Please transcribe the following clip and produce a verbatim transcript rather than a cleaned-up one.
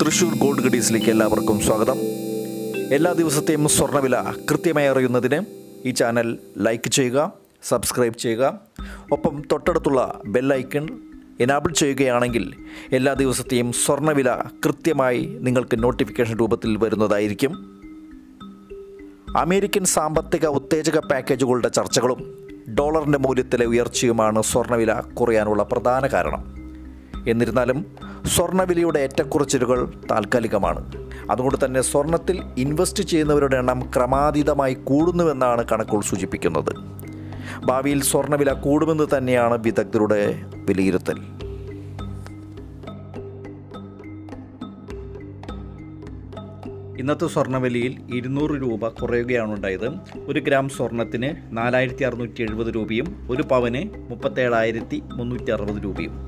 Thrissur gold ഗഡീസിലേക്ക് എല്ലാവർക്കും സ്വാഗതം. എല്ലാ ദിവസത്തെയും സ്വർണ്ണവില കൃത്യമായി അറിയുന്നതിന് ഈ ചാനൽ ലൈക്ക് ചെയ്യുക, സബ്സ്ക്രൈബ് ചെയ്യുക, ഒപ്പം തൊട്ടടുത്തുള്ള ബെല്ലൈക്കൺ എനാബിൾ ചെയ്യുകയാണെങ്കിൽ എല്ലാ ദിവസത്തെയും സ്വർണ്ണവില കൃത്യമായി നിങ്ങൾക്ക് നോട്ടിഫിക്കേഷൻ രൂപത്തിൽ വരുന്നതായിരിക്കും. അമേരിക്കൻ സാമ്പത്തിക ഉത്തേജക പാക്കേജുകളുടെ ചർച്ചകളും ഡോളറിൻ്റെ മൂല്യത്തിലെ ഉയർച്ചയുമാണ് സ്വർണ്ണവില കുറയാനുള്ള പ്രധാന കാരണം. എന്നിരുന്നാലും സ്വർണ്ണവിലയുടെ ഏറ്റക്കുറച്ചിലുകൾ താൽക്കാലികമാണ്. അതുകൊണ്ട് തന്നെ സ്വർണ്ണത്തിൽ ഇൻവെസ്റ്റ് ചെയ്യുന്നവരുടെ എണ്ണം ക്രമാതീതമായി കൂടുന്നുവെന്നാണ് കണക്കുകൾ സൂചിപ്പിക്കുന്നത്. ഭാവിയിൽ സ്വർണ്ണവില കൂടുമെന്ന് തന്നെയാണ് വിദഗ്ധരുടെ വിലയിരുത്തൽ. ഇന്നത്തെ സ്വർണ്ണവിലയിൽ ഇരുന്നൂറ് രൂപ കുറയുകയാണുണ്ടായത്. ഒരു ഗ്രാം സ്വർണ്ണത്തിന് നാലായിരത്തി അറുന്നൂറ്റി എഴുപത് രൂപയും ഒരു പവന് മുപ്പത്തേഴായിരത്തി മുന്നൂറ്റി അറുപത് രൂപയും.